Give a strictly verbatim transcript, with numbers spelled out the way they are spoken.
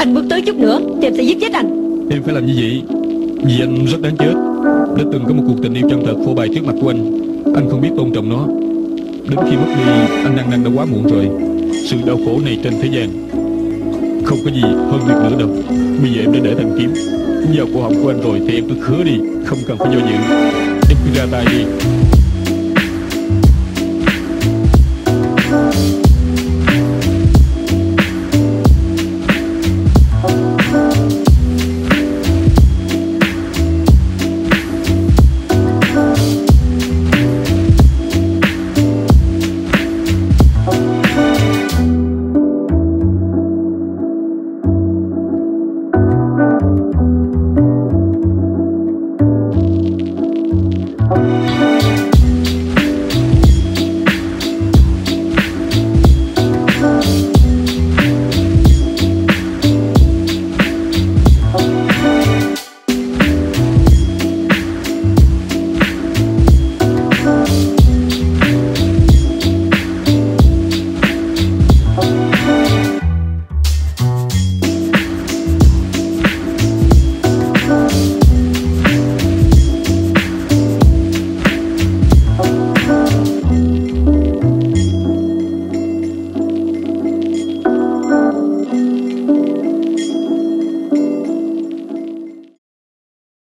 Anh bước tới chút nữa thì em sẽ giết chết anh. Em phải làm như vậy vì anh rất đáng chết. Đã từng có một cuộc tình yêu chân thật phô bày trước mặt của anh. Anh không biết tôn trọng nó. Đến khi mất đi, anh ăn năn đã quá muộn rồi. Sự đau khổ này trên thế gian không có gì hơn việc nữa đâu. Bây giờ em đã để thành kiếm vào cổ họng của anh rồi thì em cứ khứa đi, không cần phải do dự. Em cứ ra tay đi.